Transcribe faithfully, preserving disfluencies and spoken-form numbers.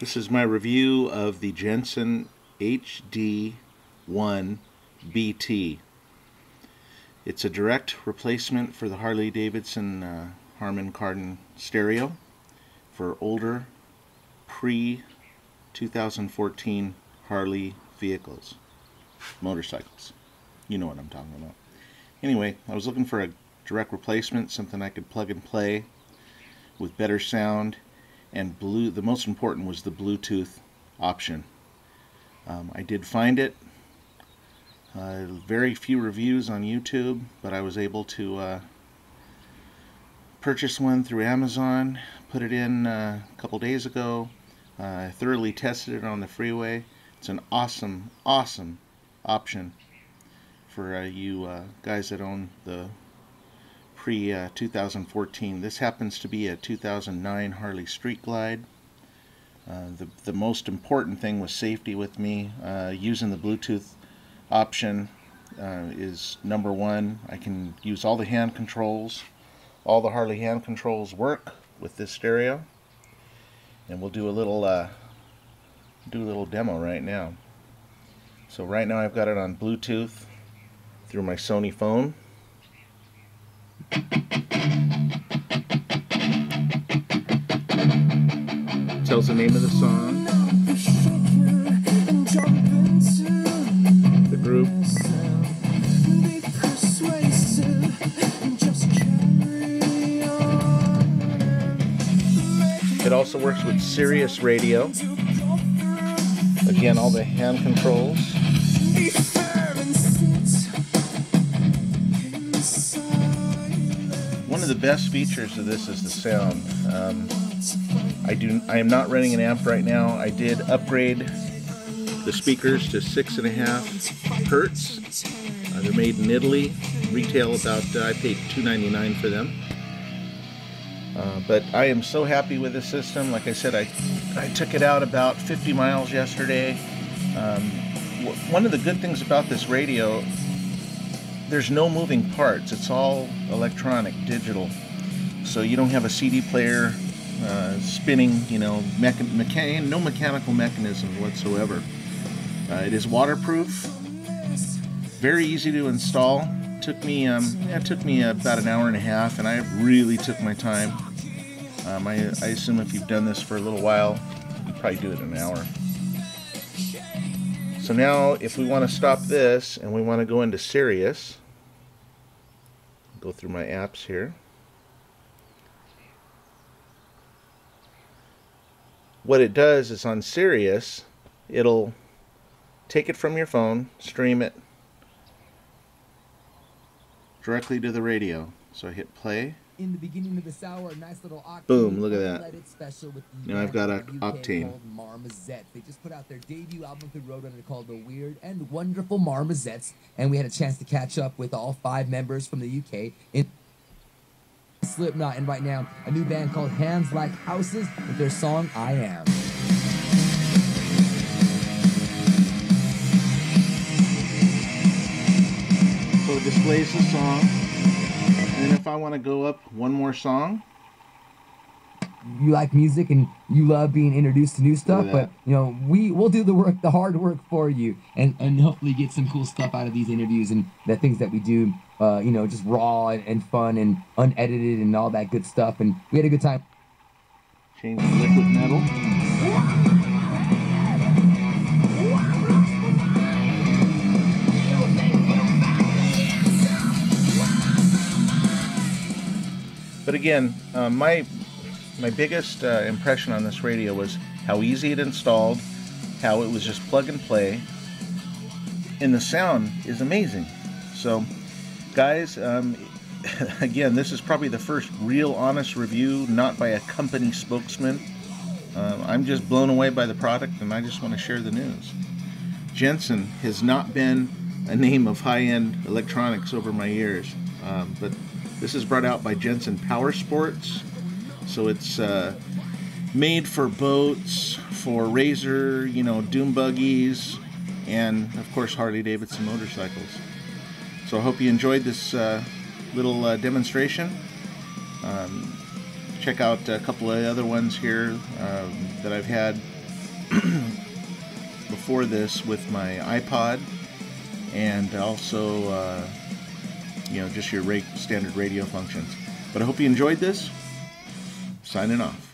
This is my review of the Jensen H D one B T. It's a direct replacement for the Harley-Davidson uh, Harman-Kardon stereo for older pre two thousand fourteen Harley vehicles, motorcycles. You know what I'm talking about. Anyway, I was looking for a direct replacement, something I could plug and play with better sound, and blue, the most important was the Bluetooth option. Um, I did find it. Uh, very few reviews on YouTube, but I was able to uh, purchase one through Amazon, put it in uh, a couple days ago. Uh, I thoroughly tested it on the freeway. It's an awesome, awesome option for uh, you uh, guys that own the pre two thousand fourteen. Uh, this happens to be a two thousand nine Harley Street Glide. Uh, the, the most important thing was safety with me. Uh, using the Bluetooth option uh, is number one. I can use all the hand controls. All the Harley hand controls work with this stereo. And we'll do a little uh, do a little demo right now. So right now I've got it on Bluetooth through my Sony phone. Tells the name of the song, the group, it also works with Sirius radio, again all the hand controls. One of the best features of this is the sound. Um, I do. I am not running an amp right now. I did upgrade the speakers to six and a half hertz. Uh, they're made in Italy. Retail about. Uh, I paid two ninety-nine for them. Uh, but I am so happy with this system. Like I said, I I took it out about fifty miles yesterday. Um, one of the good things about this radio, there's no moving parts. It's all electronic, digital. So you don't have a C D player. Uh, spinning, you know, mecha mecha no mechanical mechanism whatsoever. Uh, it is waterproof, very easy to install. Took me, um, yeah, it took me about an hour and a half, and I really took my time. Um, I, I assume if you've done this for a little while, you probably do it in an hour. So now, if we want to stop this and we want to go into Sirius, go through my apps here. What it does is on Sirius, it'll take it from your phone, stream it directly to the radio. So I hit play. In the beginning of this hour, a nice little octane. Boom, look at that. Now I've got an octane. Marmozets. They just put out their debut album through Roadrunner called The Weird and Wonderful Marmozets, and we had a chance to catch up with all five members from the U K. In Slipknot, and right now a new band called Hands Like Houses with their song I Am. So it displays the song, and if I want to go up one more song. You like music and you love being introduced to new stuff, but you know we will do the work, the hard work for you, and and hopefully get some cool stuff out of these interviews and the things that we do. Uh, you know, just raw and, and fun and unedited and all that good stuff. And we had a good time. Change the liquid metal. But again, uh, my. My biggest uh, impression on this radio was how easy it installed, how it was just plug and play, and the sound is amazing. So, guys, um, again, this is probably the first real honest review, not by a company spokesman. Uh, I'm just blown away by the product, and I just want to share the news. Jensen has not been a name of high-end electronics over my years, um, but this is brought out by Jensen Power Sports. So it's uh, made for boats, for razor, you know, dune buggies, and of course Harley-Davidson motorcycles. So I hope you enjoyed this uh, little uh, demonstration. Um, check out a couple of other ones here um, that I've had before this with my iPod, and also uh, you know, just your ra- standard radio functions. But I hope you enjoyed this. Signing off.